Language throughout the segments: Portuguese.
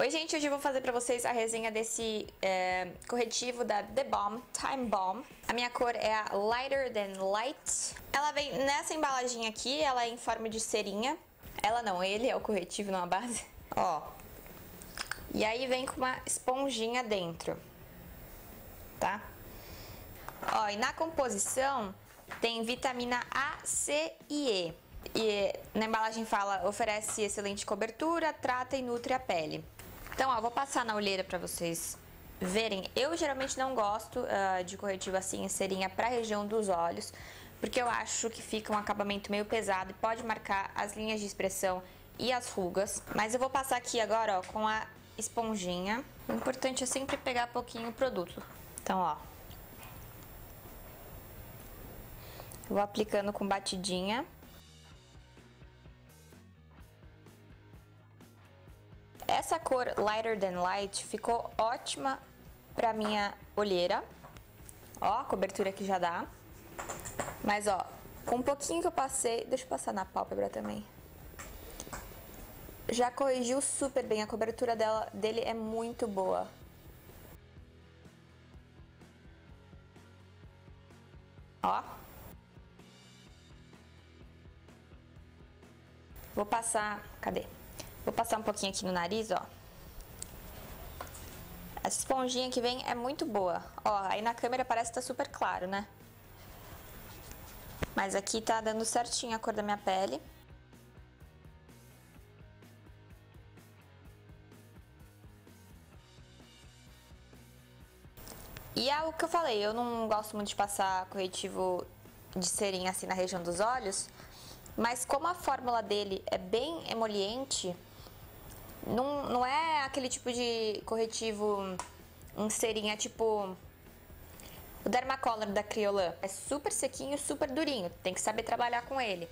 Oi gente, hoje eu vou fazer pra vocês a resenha desse corretivo da The Balm, Time Balm. A minha cor é a Lighter Than Light. Ela vem nessa embalagem aqui, ela é em forma de cerinha. Ela não, ele é o corretivo, não a base. Ó. E aí vem com uma esponjinha dentro, tá? Ó, e na composição tem vitamina A, C e E. E na embalagem fala, oferece excelente cobertura, trata e nutre a pele. Então, ó, vou passar na olheira pra vocês verem. Eu geralmente não gosto de corretivo assim em cerinha pra região dos olhos, porque eu acho que fica um acabamento meio pesado e pode marcar as linhas de expressão e as rugas. Mas eu vou passar aqui agora, ó, com a esponjinha. O importante é sempre pegar pouquinho o produto. Então, ó, vou aplicando com batidinha. Essa cor Lighter Than Light ficou ótima pra minha olheira. Ó, a cobertura que já dá. Mas ó, com um pouquinho que eu passei, deixa eu passar na pálpebra também. Já corrigiu super bem, a cobertura dele é muito boa. Ó. Vou passar, cadê? Vou passar um pouquinho aqui no nariz, ó. Essa esponjinha que vem é muito boa. Ó, aí na câmera parece que tá super claro, né? Mas aqui tá dando certinho a cor da minha pele. E é o que eu falei, eu não gosto muito de passar corretivo de cerinha assim na região dos olhos. Mas como a fórmula dele é bem emoliente, não é aquele tipo de corretivo em cerinha, tipo o Dermacolor da Criolan. É super sequinho, super durinho, tem que saber trabalhar com ele.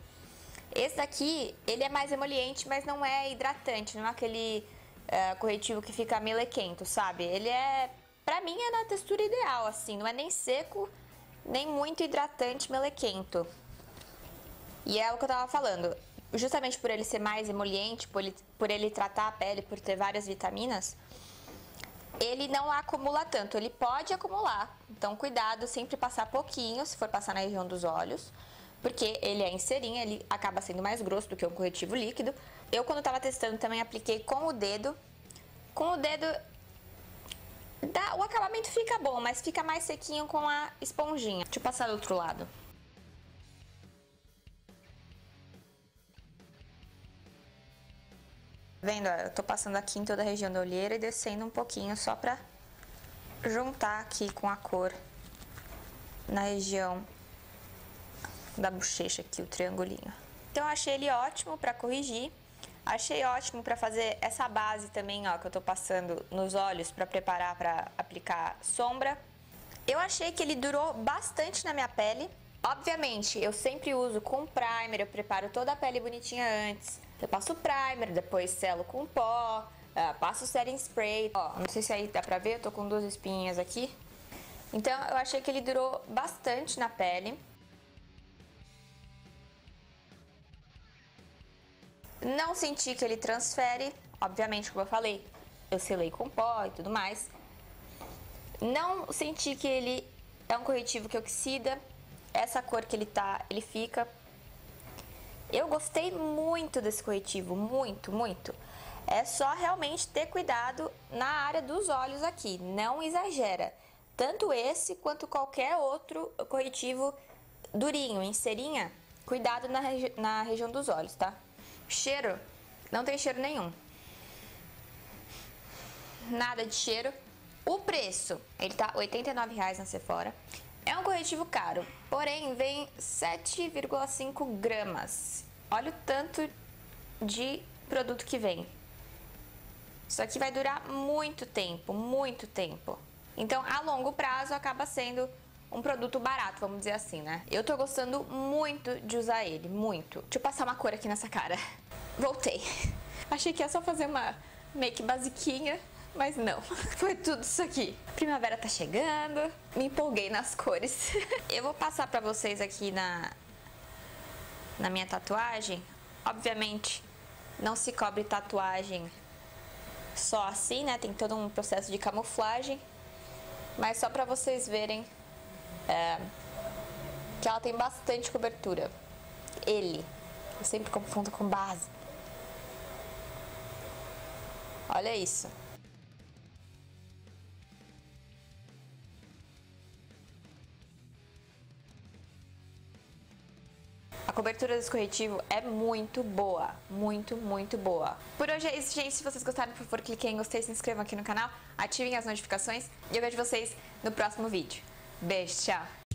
Esse daqui, ele é mais emoliente, mas não é hidratante, não é aquele corretivo que fica melequento, sabe? Ele é, pra mim, é na textura ideal, assim, não é nem seco, nem muito hidratante melequento. E é o que eu tava falando, justamente por ele ser mais emoliente, por ele tratar a pele, por ter várias vitaminas, ele não acumula tanto, ele pode acumular. Então cuidado, sempre passar pouquinho, se for passar na região dos olhos, porque ele é em cerinha, ele acaba sendo mais grosso do que um corretivo líquido. Eu quando tava testando também apliquei com o dedo o acabamento fica bom, mas fica mais sequinho com a esponjinha. Deixa eu passar do outro lado. Vendo, eu tô passando aqui em toda a região da olheira e descendo um pouquinho só pra juntar aqui com a cor na região da bochecha aqui, o triangulinho. Então eu achei ele ótimo pra corrigir, achei ótimo pra fazer essa base também, ó, que eu tô passando nos olhos pra preparar pra aplicar sombra. Eu achei que ele durou bastante na minha pele. Obviamente, eu sempre uso com primer, eu preparo toda a pele bonitinha antes. Eu passo primer, depois selo com pó, passo setting spray. Ó, não sei se aí dá pra ver, eu tô com duas espinhas aqui. Então, eu achei que ele durou bastante na pele. Não senti que ele transfere. Obviamente, como eu falei, eu selei com pó e tudo mais. Não senti que ele é um corretivo que oxida. Essa cor que ele tá, ele fica. Eu gostei muito desse corretivo, muito, muito. É só realmente ter cuidado na área dos olhos aqui, não exagera. Tanto esse quanto qualquer outro corretivo durinho, em cerinha, cuidado na região dos olhos, tá? Cheiro, não tem cheiro nenhum. Nada de cheiro. O preço, ele tá R$ 89,00 na Sephora. É um corretivo caro, porém vem 7,5 gramas. Olha o tanto de produto que vem. Isso aqui vai durar muito tempo, muito tempo. Então, a longo prazo, acaba sendo um produto barato, vamos dizer assim, né? Eu tô gostando muito de usar ele, muito. Deixa eu passar uma cor aqui nessa cara. Voltei. Achei que ia só fazer uma make basiquinha. Mas não, foi tudo isso aqui. Primavera tá chegando, me empolguei nas cores. Eu vou passar pra vocês aqui na minha tatuagem. Obviamente, não se cobre tatuagem só assim, né? Tem todo um processo de camuflagem, mas só pra vocês verem que ela tem bastante cobertura. Eu sempre confundo com base. Olha isso. A cobertura desse corretivo é muito boa, muito boa. Por hoje é isso, gente. Se vocês gostaram, por favor, cliquem em gostei, se inscrevam aqui no canal, ativem as notificações e eu vejo vocês no próximo vídeo. Beijo, tchau!